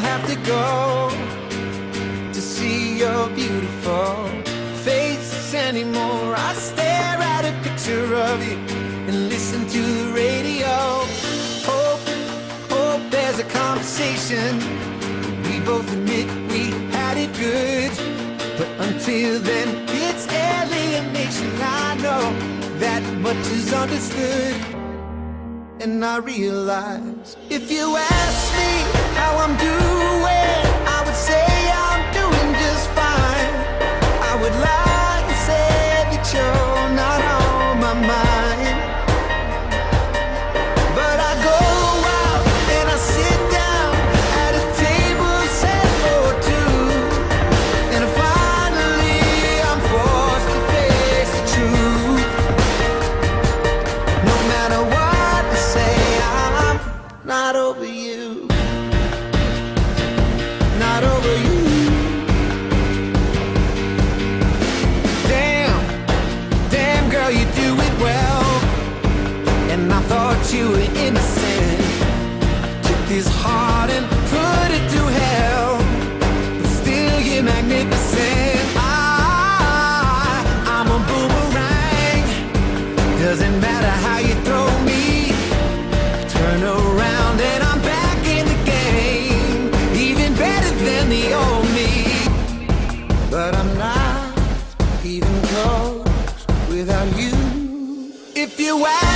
have to go to see your beautiful face anymore. I stare at a picture of you and listen to the radio. Hope there's a conversation. We both admit we had it good, but until then it's alienation. I know that much is understood. And I realize if you ask me how I'm doing, I would say I'm doing just fine. I would lie and say that you're not on my mind. But I go out and I sit down at a table set for two, and finally I'm forced to face the truth. No matter what not over you, not over you. Damn girl, you do it well, and I thought you were innocent. I took this heart and put it to hell, but still you're magnificent. I'm a boomerang, doesn't matter how you throw me. Turn around and I'm back in the game, even better than the old me. But I'm not even close without you. If you ask